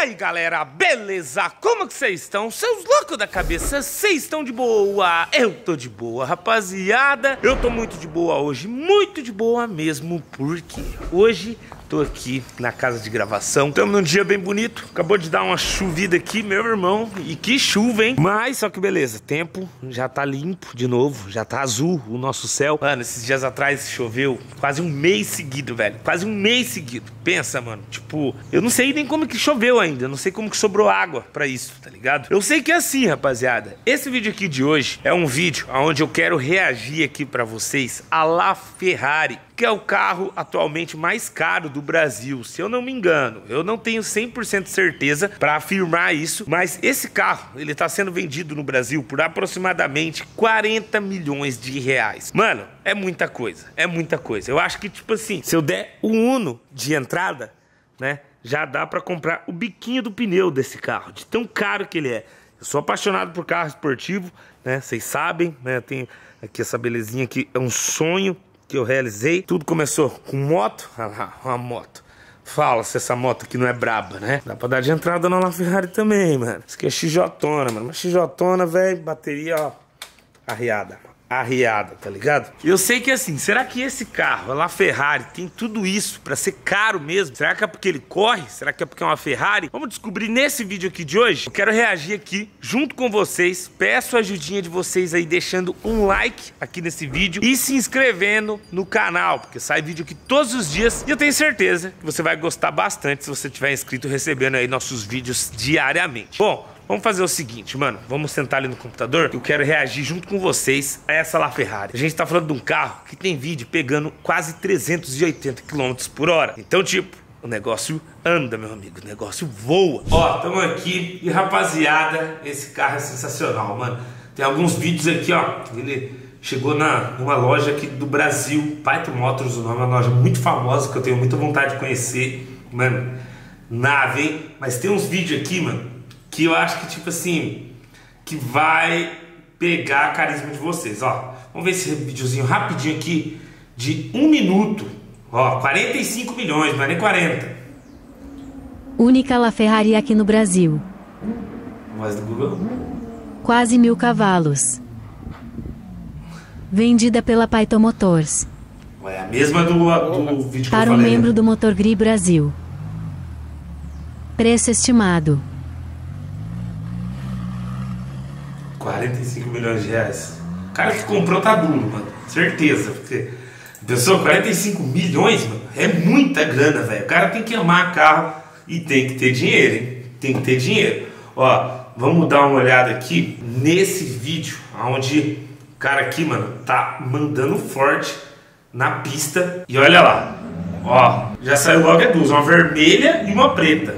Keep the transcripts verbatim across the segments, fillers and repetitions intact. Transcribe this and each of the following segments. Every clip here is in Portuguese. aí, galera, beleza? Como que vocês estão? Seus loucos da cabeça, vocês estão de boa? Eu tô de boa, rapaziada. Eu tô muito de boa hoje, muito de boa mesmo, porque hoje tô aqui na casa de gravação. Estamos num dia bem bonito, acabou de dar uma chuvida aqui, meu irmão, e que chuva, hein? Mas, só que beleza, tempo já tá limpo de novo, já tá azul o nosso céu. Mano, esses dias atrás choveu quase um mês seguido, velho, quase um mês seguido. Pensa, mano, tipo, eu não sei nem como que choveu ainda, eu não sei como que sobrou água pra isso, tá ligado? Eu sei que é assim, rapaziada. Esse vídeo aqui de hoje é um vídeo onde eu quero reagir aqui pra vocês a LaFerrari, que é o carro atualmente mais caro do Brasil, se eu não me engano. Eu não tenho cem por cento certeza para afirmar isso, mas esse carro, ele tá sendo vendido no Brasil por aproximadamente quarenta milhões de reais. Mano, é muita coisa, é muita coisa. Eu acho que, tipo assim, se eu der o Uno de entrada, né, já dá para comprar o biquinho do pneu desse carro, de tão caro que ele é. Eu sou apaixonado por carro esportivo, né, vocês sabem, né, tem aqui essa belezinha que é um sonho que eu realizei. Tudo começou com moto. Olha lá, uma moto. Fala se essa moto aqui não é braba, né? Dá pra dar de entrada na LaFerrari também, mano. Isso aqui é xijotona, mano. Uma xijotona, velho. Bateria, ó, arriada. Arriada, tá ligado? Eu sei que assim, será que esse carro, a LaFerrari, tem tudo isso pra ser caro mesmo? Será que é porque ele corre? Será que é porque é uma Ferrari? Vamos descobrir nesse vídeo aqui de hoje. Eu quero reagir aqui junto com vocês. Peço a ajudinha de vocês aí, deixando um like aqui nesse vídeo e se inscrevendo no canal, porque sai vídeo aqui todos os dias e eu tenho certeza que você vai gostar bastante se você tiver inscrito, recebendo aí nossos vídeos diariamente. Bom, vamos fazer o seguinte, mano, vamos sentar ali no computador que eu quero reagir junto com vocês a essa LaFerrari. A gente tá falando de um carro que tem vídeo pegando quase trezentos e oitenta quilômetros por hora. Então, tipo, o negócio anda, meu amigo, o negócio voa. Ó, tamo aqui e, rapaziada, esse carro é sensacional, mano. Tem alguns vídeos aqui, ó, ele chegou na, numa loja aqui do Brasil, Python Motors, o nome é uma loja muito famosa que eu tenho muita vontade de conhecer. Mano, nave, hein? Mas tem uns vídeos aqui, mano, que eu acho que, tipo assim, que vai pegar a carisma de vocês, ó. Vamos ver esse videozinho rapidinho aqui, de um minuto. Ó, quarenta e cinco milhões, não é nem quarenta. Única LaFerrari aqui no Brasil. Voz do Google. Quase mil cavalos. Vendida pela Python Motors. É a mesma do, do vídeo que para eu falei, um membro, né, do Motor Grid Brasil. Preço estimado quarenta e cinco milhões de reais. O cara que comprou tá duro, mano. Certeza. Porque, pessoal, quarenta e cinco milhões, mano, é muita grana, velho. O cara tem que amar carro e tem que ter dinheiro, hein? Tem que ter dinheiro. Ó, vamos dar uma olhada aqui nesse vídeo, onde o cara aqui, mano, tá mandando forte na pista. E olha lá. Ó, já saiu logo as duas. Uma vermelha e uma preta.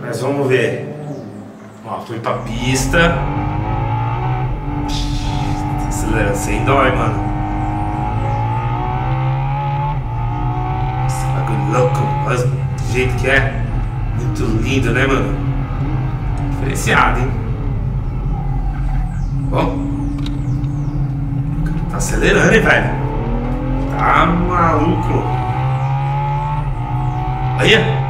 Mas vamos ver. Ó, foi pra pista. Acelerando sem dói, mano. Esse bagulho louco, mas do jeito que é. Muito lindo, né, mano? Diferenciado, hein? Bom, tá acelerando, hein, velho? Tá maluco. Aí.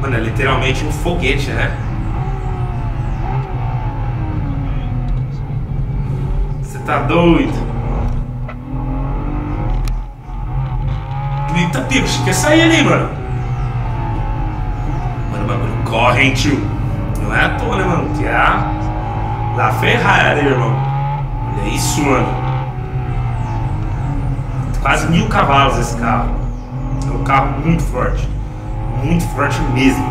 Mano, é literalmente um foguete, né? Você tá doido? Eita, Pix, quer sair ali, mano? Mano, o bagulho corre, hein, tio? Não é à toa, né, mano? Que é a LaFerrari, irmão. Olha isso, mano. Quase mil cavalos esse carro. É um carro muito forte. Muito forte mesmo.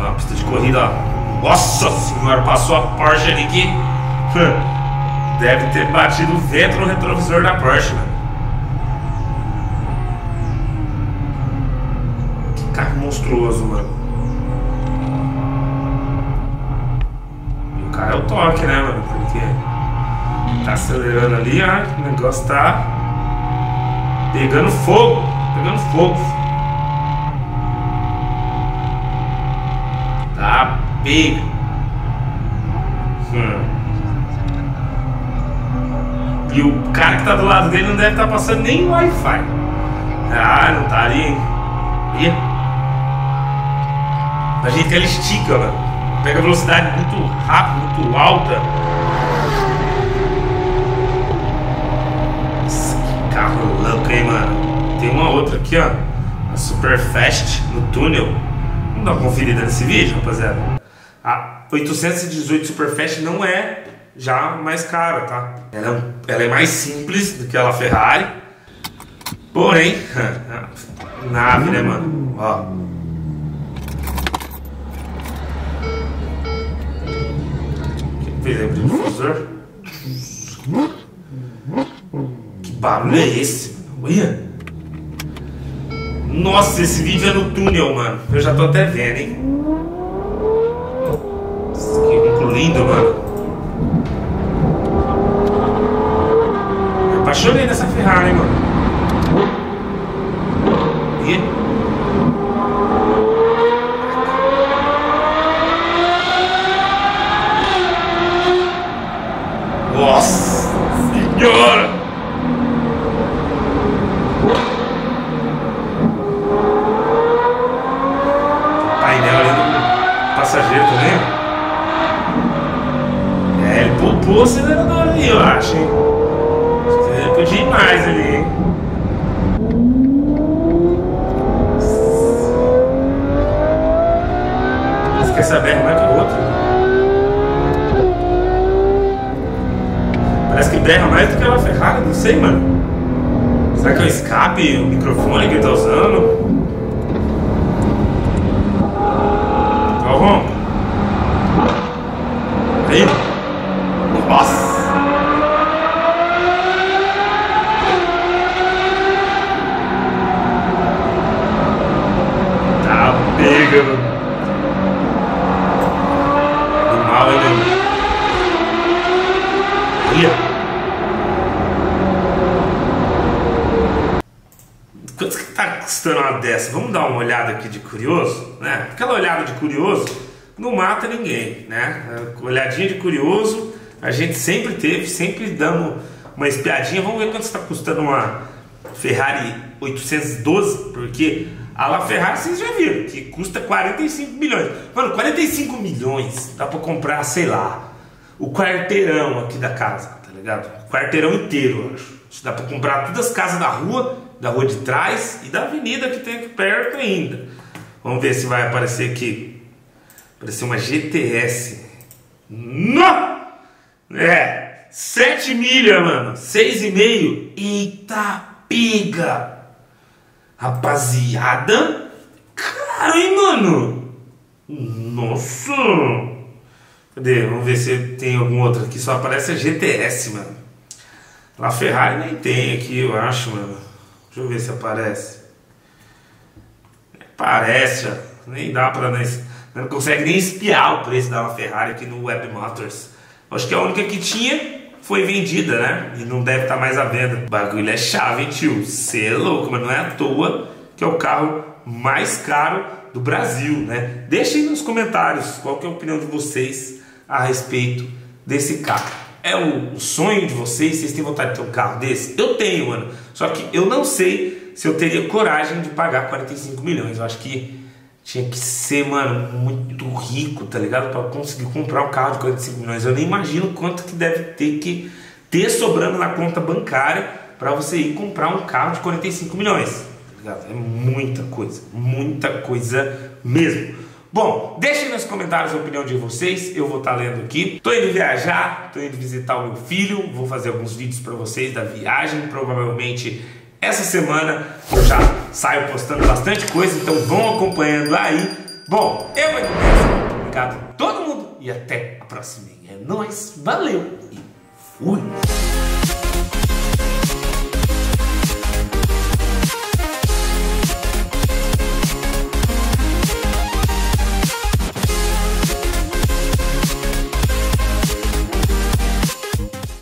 Ó, a pista de corrida, ó. Nossa senhora, passou a Porsche ali que deve ter batido o vento no retrovisor da Porsche, mano. Que carro monstruoso, mano. E o cara é o toque, né, mano? Porque tá acelerando ali, ó. O negócio tá pegando fogo. Pegando fogo. Tá pega. Hum. E o cara que tá do lado dele não deve estar tá passando nem Wi-Fi. Ah, não tá ali, hein? Ih. A gente que ele estica, mano. Pega velocidade muito rápida, muito alta. Nossa, que carro louco, hein, mano? Tem uma outra aqui, ó. A Superfast no túnel. Vamos dar uma conferida nesse vídeo, rapaziada. A oitocentos e dezoito Superfast não é já mais cara, tá? Ela, ela é mais simples do que a LaFerrari. Porém, nave, né, mano? Ó. Fez aí o difusor. Que barulho é esse? Olha. Nossa, esse vídeo é no túnel, mano. Eu já tô até vendo, hein? Que muito lindo, mano. Eu apaixonei nessa Ferrari, hein, mano. E? Nossa Senhora! Passageiro também. É, ele poupou o acelerador ali, eu acho, hein? Ele podia ir mais ali, hein? Você quer saber como é que o outro? Parece que berra mais do que uma Ferrari, não sei, mano. Será que é o escape, o microfone que ele tá usando? Aí, nossa, tá pega, mano. Do mal, ele quanto que tá custando uma dessa? Vamos dar uma olhada aqui de curioso, né? Aquela olhada de curioso não mata ninguém, né? Olhadinha de curioso, a gente sempre teve, sempre dando uma espiadinha. Vamos ver quanto está custando uma Ferrari oitocentos e doze, porque a LaFerrari vocês já viram, que custa quarenta e cinco milhões. Mano, quarenta e cinco milhões dá para comprar, sei lá, o quarteirão aqui da casa, tá ligado? O quarteirão inteiro, eu acho. Isso dá para comprar todas as casas da rua, da rua de trás e da avenida que tem aqui perto ainda. Vamos ver se vai aparecer aqui. Parecia uma G T S. Não! É! sete milhas, mano. seis e meio. Eita, pega! Rapaziada! Caro, hein, mano? Nossa! Cadê? Vamos ver se tem algum outro aqui. Só aparece a G T S, mano. LaFerrari nem tem aqui, eu acho, mano. Deixa eu ver se aparece. Aparece, ó. Nem dá pra nós. Não consegue nem espiar o preço da LaFerrari aqui no Web Motors. Acho que a única que tinha foi vendida, né? E não deve estar mais à venda. O bagulho é chave, tio. Você é louco, mas não é à toa que é o carro mais caro do Brasil, né? Deixem nos comentários qual que é a opinião de vocês a respeito desse carro. É o sonho de vocês? Vocês têm vontade de ter um carro desse? Eu tenho, mano. Só que eu não sei se eu teria coragem de pagar quarenta e cinco milhões. Eu acho que tinha que ser, mano, muito rico, tá ligado? Pra conseguir comprar um carro de quarenta e cinco milhões. Eu nem imagino quanto que deve ter que ter sobrando na conta bancária pra você ir comprar um carro de quarenta e cinco milhões, tá ligado? É muita coisa, muita coisa mesmo. Bom, deixem nos comentários a opinião de vocês, eu vou estar lendo aqui. Tô indo viajar, tô indo visitar o meu filho, vou fazer alguns vídeos pra vocês da viagem, provavelmente essa semana eu já saio postando bastante coisa, então vão acompanhando aí. Bom, eu vou começar. Obrigado a todo mundo e até a próxima. É nóis, valeu e fui!